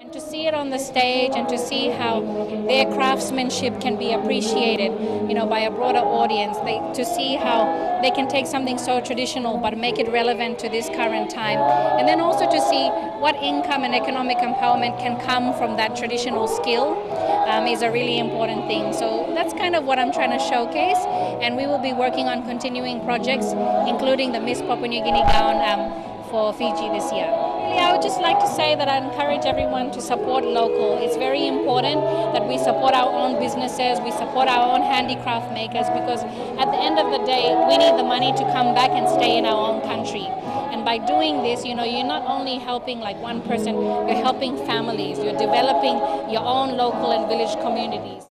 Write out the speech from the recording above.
And to see it on the stage and to see how their craftsmanship can be appreciated, you know, by a broader audience, to see how they can take something so traditional but make it relevant to this current time. And then also to see what income and economic empowerment can come from that traditional skill is a really important thing. So that's kind of what I'm trying to showcase, and we will be working on continuing projects, including the Miss Papua New Guinea gown for Fiji this year. I would just like to say that I encourage everyone to support local. It's very important that we support our own businesses, we support our own handicraft makers, because at the end of the day, we need the money to come back and stay in our own country. And by doing this, you know, you're not only helping like one person, you're helping families, you're developing your own local and village communities.